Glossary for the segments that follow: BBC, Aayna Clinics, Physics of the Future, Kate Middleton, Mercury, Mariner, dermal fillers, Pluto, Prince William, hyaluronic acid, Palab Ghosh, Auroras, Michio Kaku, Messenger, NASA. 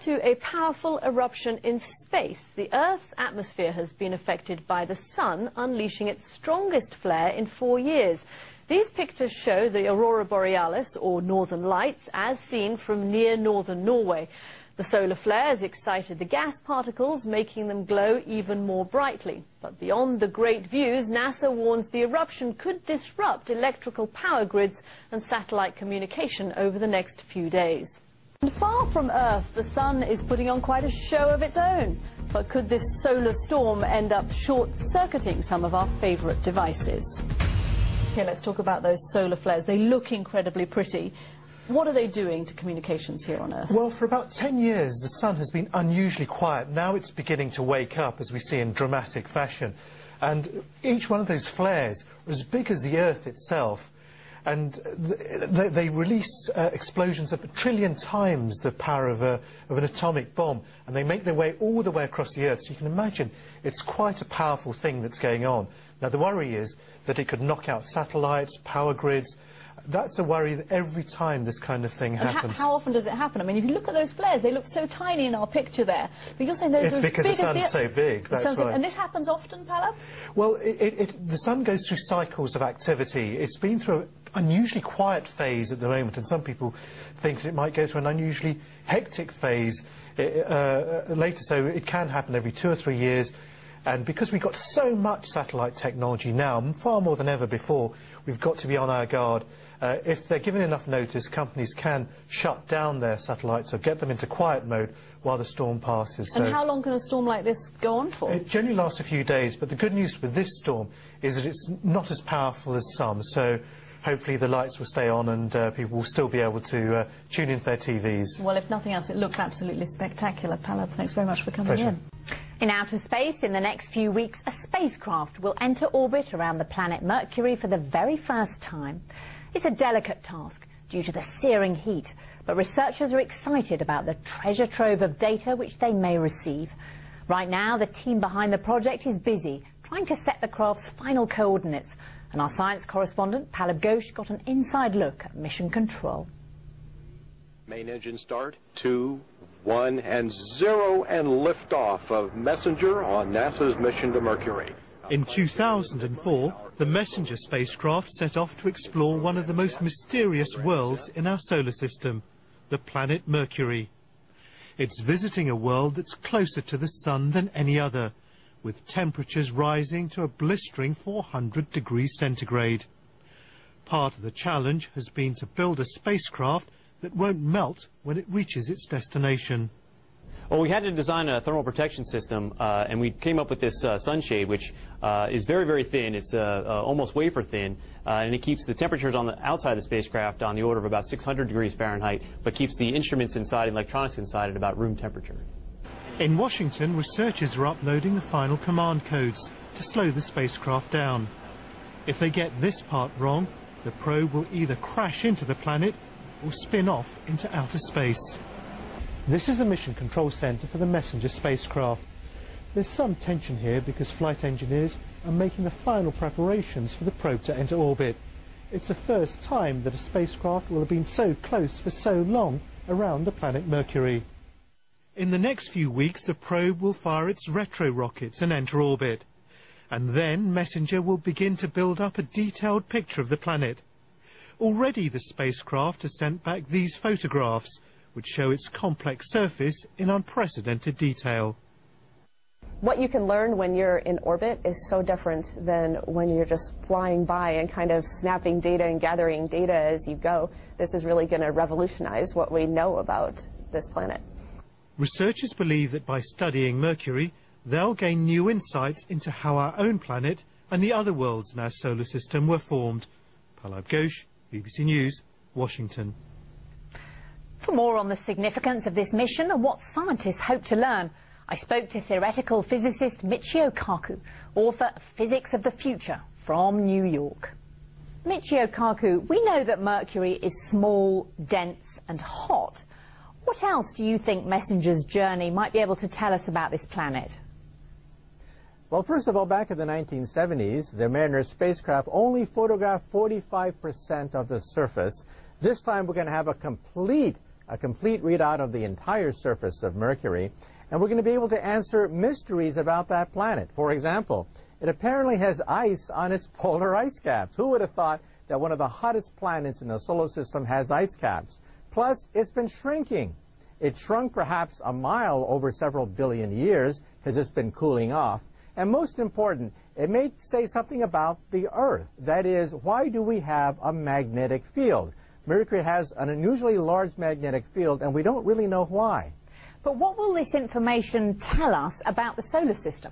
to a powerful eruption in space. The Earth's atmosphere has been affected by the sun, unleashing its strongest flare in 4 years. These pictures show the aurora borealis, or northern lights, as seen from near northern Norway. The solar flares excited the gas particles, making them glow even more brightly. But beyond the great views, NASA warns the eruption could disrupt electrical power grids and satellite communication over the next few days. And far from Earth, the sun is putting on quite a show of its own. But could this solar storm end up short-circuiting some of our favorite devices? Okay, let's talk about those solar flares. They look incredibly pretty. What are they doing to communications here on Earth? Well, for about 10 years, the sun has been unusually quiet. Now it's beginning to wake up, as we see in dramatic fashion. And each one of those flares are as big as the Earth itself. And they release explosions of a trillion times the power of an atomic bomb. And they make their way all the way across the Earth. So you can imagine it's quite a powerful thing that's going on. Now, the worry is that it could knock out satellites, power grids. That's a worry that every time this kind of thing happens. How often does it happen? I mean, if you look at those flares, they look so tiny in our picture there. But you're saying those are as big as the... It's because the sun's so big, that's right. And this happens often, Palab? Well, the sun goes through cycles of activity. It's been through an unusually quiet phase at the moment, and some people think that it might go through an unusually hectic phase later, so it can happen every 2 or 3 years. And because we've got so much satellite technology now, far more than ever before, we've got to be on our guard. If they're given enough notice, companies can shut down their satellites or get them into quiet mode while the storm passes. And so, how long can a storm like this go on for? It generally lasts a few days, but the good news with this storm is that it's not as powerful as some. So hopefully the lights will stay on and people will still be able to tune into their TVs. Well, if nothing else, it looks absolutely spectacular. Palab, thanks very much for coming in. In outer space, in the next few weeks, a spacecraft will enter orbit around the planet Mercury for the very first time. It's a delicate task due to the searing heat, but researchers are excited about the treasure trove of data which they may receive. Right now, the team behind the project is busy trying to set the craft's final coordinates, and our science correspondent, Palab Ghosh, got an inside look at mission control. Main engine start, 2, 1, and 0, and liftoff of Messenger on NASA's mission to Mercury. In 2004, the Messenger spacecraft set off to explore one of the most mysterious worlds in our solar system, the planet Mercury. It's visiting a world that's closer to the sun than any other, with temperatures rising to a blistering 400 degrees centigrade. Part of the challenge has been to build a spacecraft that won't melt when it reaches its destination. Well, we had to design a thermal protection system, and we came up with this sunshade, which is very, very thin. It's almost wafer thin, and it keeps the temperatures on the outside of the spacecraft on the order of about 600 degrees Fahrenheit, but keeps the instruments inside and electronics inside at about room temperature. In Washington, researchers are uploading the final command codes to slow the spacecraft down. If they get this part wrong, the probe will either crash into the planet will spin off into outer space. This is the Mission Control Center for the Messenger spacecraft. There's some tension here because flight engineers are making the final preparations for the probe to enter orbit. It's the first time that a spacecraft will have been so close for so long around the planet Mercury. In the next few weeks, the probe will fire its retro rockets and enter orbit. And then Messenger will begin to build up a detailed picture of the planet. Already the spacecraft has sent back these photographs, which show its complex surface in unprecedented detail. What you can learn when you're in orbit is so different than when you're just flying by and kind of snapping data and gathering data as you go. This is really going to revolutionize what we know about this planet. Researchers believe that by studying Mercury, they'll gain new insights into how our own planet and the other worlds in our solar system were formed. Palab Ghosh, BBC News, Washington. For more on the significance of this mission and what scientists hope to learn, I spoke to theoretical physicist Michio Kaku, author of Physics of the Future, from New York. Michio Kaku, we know that Mercury is small, dense and hot. What else do you think Messenger's journey might be able to tell us about this planet? Well, first of all, back in the 1970s, the Mariner spacecraft only photographed 45% of the surface. This time we're going to have a complete a complete readout of the entire surface of Mercury, and we're going to be able to answer mysteries about that planet. For example, it apparently has ice on its polar ice caps. Who would have thought that one of the hottest planets in the solar system has ice caps? Plus, it's been shrinking. It shrunk perhaps a mile over several billion years because it's been cooling off. And most important, it may say something about the Earth. That is, why do we have a magnetic field? Mercury has an unusually large magnetic field, and we don't really know why. But what will this information tell us about the solar system?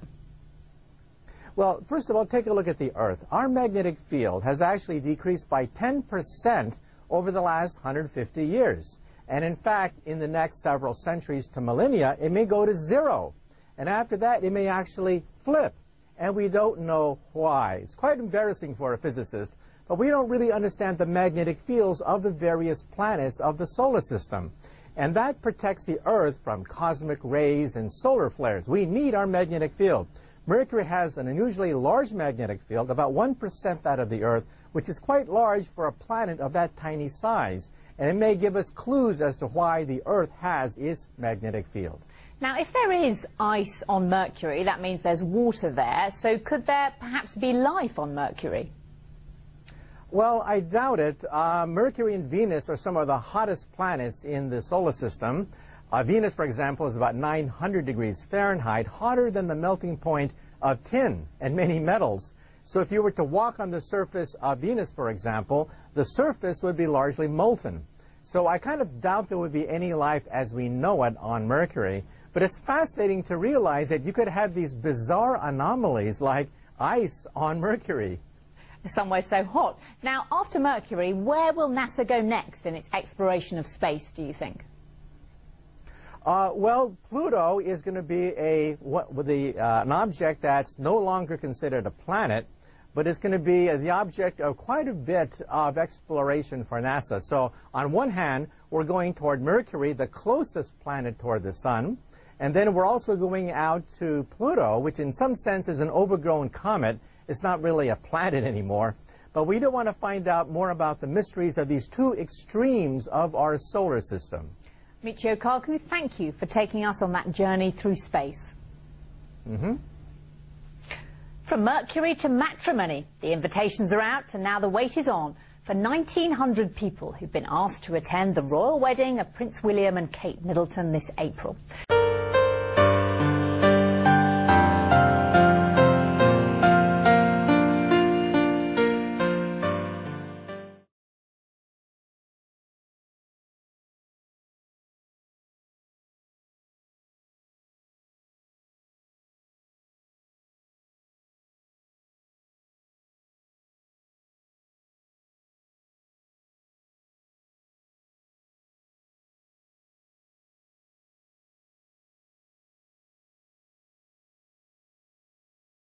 Well, first of all, take a look at the Earth. Our magnetic field has actually decreased by 10% over the last 150 years. And in fact, in the next several centuries to millennia, it may go to zero. And after that, it may actually flip. And we don't know why. It's quite embarrassing for a physicist, but we don't really understand the magnetic fields of the various planets of the solar system. And that protects the Earth from cosmic rays and solar flares. We need our magnetic field. Mercury has an unusually large magnetic field, about 1% that of the Earth, which is quite large for a planet of that tiny size. And it may give us clues as to why the Earth has its magnetic field. Now, if there is ice on Mercury, that means there's water there. So could there perhaps be life on Mercury? Well, I doubt it. Mercury and Venus are some of the hottest planets in the solar system. Venus, for example, is about 900 degrees Fahrenheit, hotter than the melting point of tin and many metals. So if you were to walk on the surface of Venus, for example, the surface would be largely molten. So I kind of doubt there would be any life as we know it on Mercury. But it's fascinating to realize that you could have these bizarre anomalies like ice on Mercury. Somewhere so hot. Now, after Mercury, where will NASA go next in its exploration of space, do you think? Well, Pluto is going to be an object that's no longer considered a planet, but it's going to be the object of quite a bit of exploration for NASA. So on one hand, we're going toward Mercury, the closest planet toward the Sun. And then we're also going out to Pluto, which in some sense is an overgrown comet. It's not really a planet anymore. But we do want to find out more about the mysteries of these two extremes of our solar system. Michio Kaku, thank you for taking us on that journey through space. From Mercury to matrimony, the invitations are out and now the wait is on for 1,900 people who've been asked to attend the royal wedding of Prince William and Kate Middleton this April.